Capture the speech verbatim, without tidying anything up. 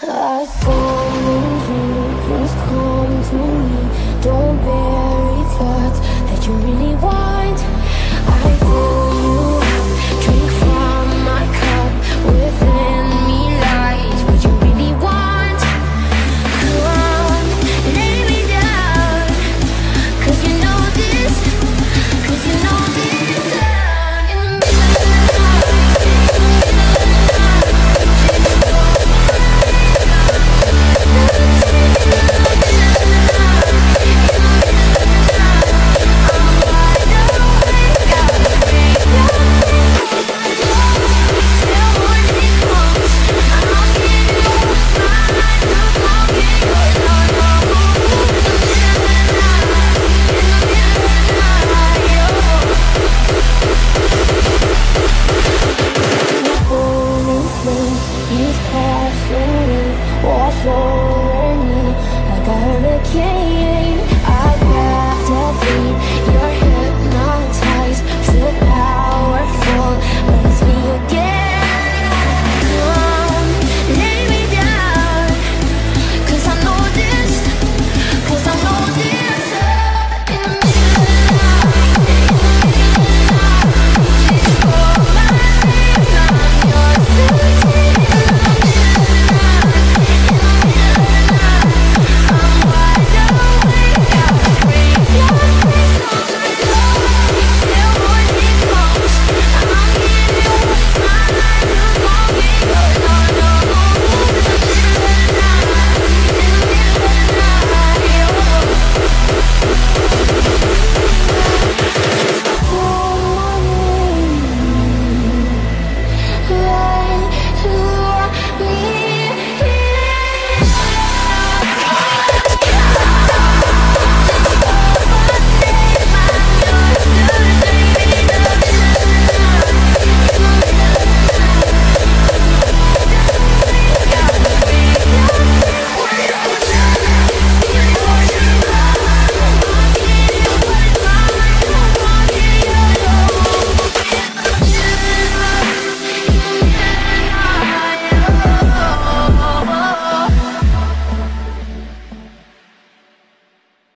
I fall in you, please come to me. Don't bury thoughts that you really want.